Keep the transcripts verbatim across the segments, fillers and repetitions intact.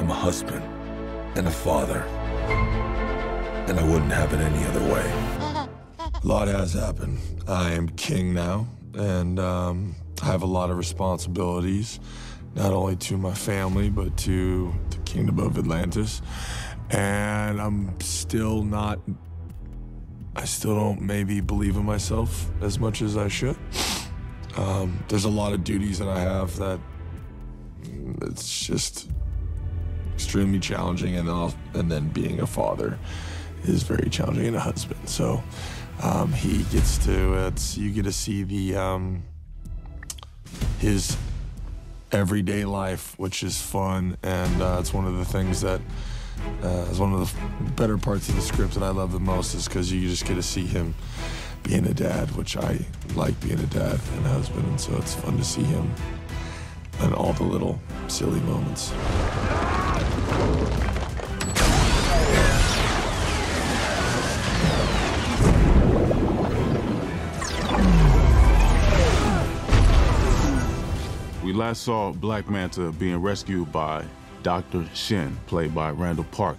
I'm a husband and a father, and I wouldn't have it any other way. A lot has happened. I am king now, and um, I have a lot of responsibilities, not only to my family, but to the kingdom of Atlantis. And I'm still not, I still don't maybe believe in myself as much as I should. Um, there's a lot of duties that I have that it's just extremely challenging, and then, and then being a father is very challenging, and a husband. So um, he gets to, it's, you get to see the, um, his everyday life, which is fun, and uh, it's one of the things that Uh, it's one of the better parts of the script that I love the most, is because you just get to see him being a dad, which I like being a dad and a husband, and so it's fun to see him and all the little silly moments. We last saw Black Manta being rescued by Doctor Shen, played by Randall Park.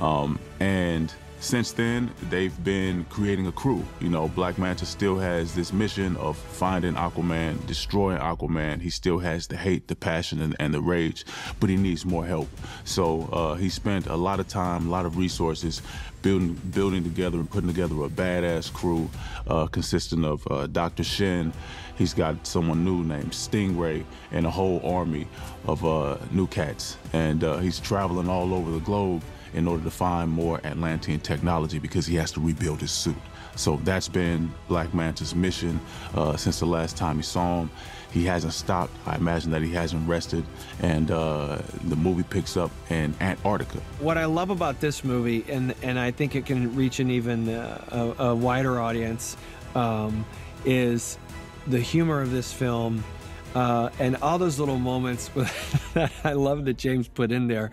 Um, and since then, they've been creating a crew. You know, Black Manta still has this mission of finding Aquaman, destroying Aquaman. He still has the hate, the passion, and, and the rage, but he needs more help. So uh, he spent a lot of time, a lot of resources, building, building together and putting together a badass crew uh, consisting of uh, Doctor Shen. He's got someone new named Stingray and a whole army of uh, new cats. And uh, he's traveling all over the globe in order to find more Atlantean technology, because he has to rebuild his suit. So that's been Black Manta's mission uh, since the last time you saw him. He hasn't stopped. I imagine that he hasn't rested. And uh, the movie picks up in Antarctica. What I love about this movie, and, and I think it can reach an even uh, a, a wider audience, um, is the humor of this film uh, and all those little moments that I love that James put in there.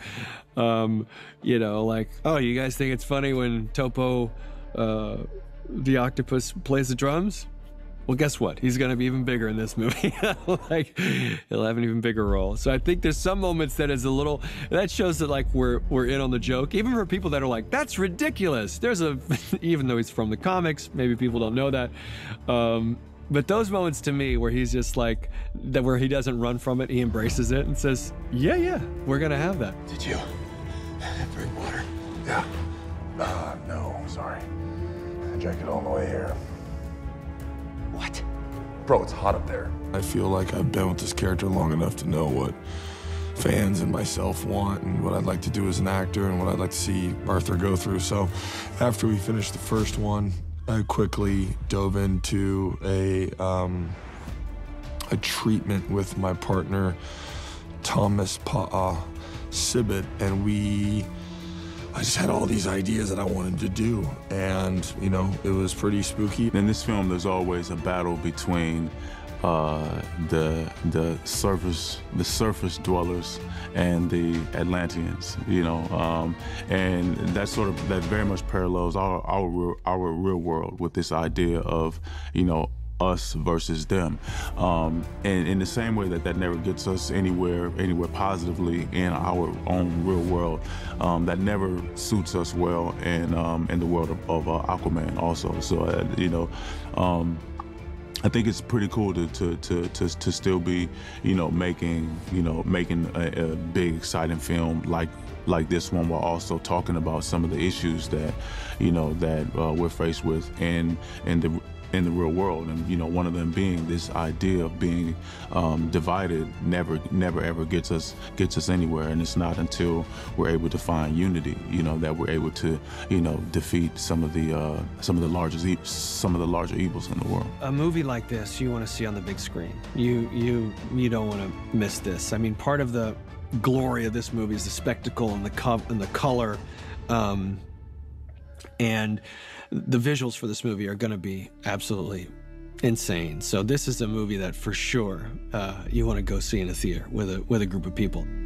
Um, you know, like, oh, you guys think it's funny when Topo uh, the octopus plays the drums? Well, guess what? He's going to be even bigger in this movie. Like, he'll have an even bigger role. So I think there's some moments that is a little, that shows that like we're we're in on the joke, even for people that are like, that's ridiculous. There's a, even though he's from the comics, maybe people don't know that. Um, But those moments to me where he's just like, that where he doesn't run from it, he embraces it and says, yeah, yeah, we're gonna have that. Did you drink water? Yeah. Uh, no, sorry. I drank it all the way here. What? Bro, it's hot up there. I feel like I've been with this character long enough to know what fans and myself want and what I'd like to do as an actor and what I'd like to see Arthur go through. So after we finished the first one, I quickly dove into a, um, a treatment with my partner, Thomas Pa'a Sibbett, and we, I just had all these ideas that I wanted to do, and, you know, it was pretty spooky. In this film, there's always a battle between Uh, the the surface the surface dwellers and the Atlanteans, you know, um, and that sort of that very much parallels our our our real world with this idea of, you know, us versus them, um, and in the same way that that never gets us anywhere anywhere positively in our own real world, um, that never suits us well, and in, um, in the world of, of uh, Aquaman also. So uh, you know. Um, I think it's pretty cool to to, to to to still be, you know, making you know making a, a big exciting film like like this one, while also talking about some of the issues that, you know, that uh, we're faced with in in the in the real world, and you know, one of them being this idea of being um, divided never never ever gets us gets us anywhere, and it's not until we're able to find unity, you know, that we're able to, you know, defeat some of the uh, some of the largest e some of the larger evils in the world. A movie like this, you want to see on the big screen. You you you don't want to miss this. I mean, part of the glory of this movie is the spectacle and the co and the color, um, and the visuals for this movie are going to be absolutely insane. So this is a movie that for sure uh, you want to go see in a theater with a with a group of people.